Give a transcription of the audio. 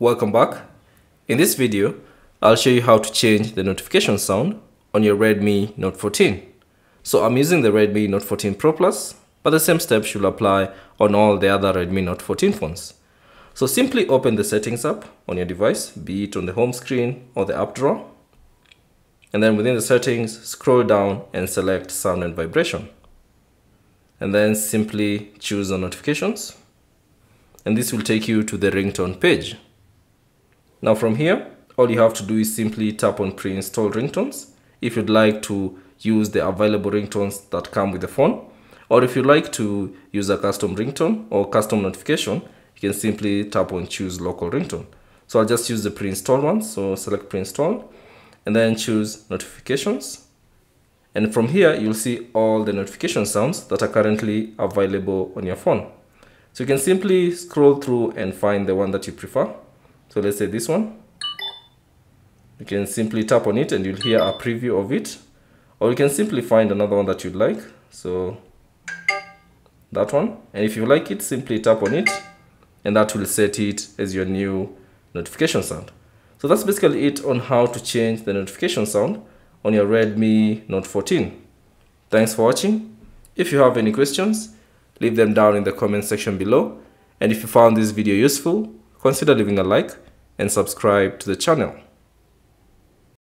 Welcome back. In this video, I'll show you how to change the notification sound on your Redmi Note 14. So I'm using the Redmi Note 14 Pro+, but the same steps should apply on all the other Redmi Note 14 phones. So simply open the settings app on your device, be it on the home screen or the app drawer. And then within the settings, scroll down and select sound and vibration. And then simply choose on notifications. And this will take you to the ringtone page. Now from here, all you have to do is simply tap on pre-installed ringtones if you'd like to use the available ringtones that come with the phone, or if you'd like to use a custom ringtone or custom notification, you can simply tap on choose local ringtone. So I'll just use the pre-installed one, so select pre-installed and then choose notifications. And from here, you'll see all the notification sounds that are currently available on your phone. So you can simply scroll through and find the one that you prefer. So let's say this one. You can simply tap on it and you'll hear a preview of it. Or you can simply find another one that you'd like. So that one. And if you like it, simply tap on it and that will set it as your new notification sound. So that's basically it on how to change the notification sound on your Redmi Note 14. Thanks for watching. If you have any questions, leave them down in the comment section below. And if you found this video useful, consider leaving a like and subscribe to the channel.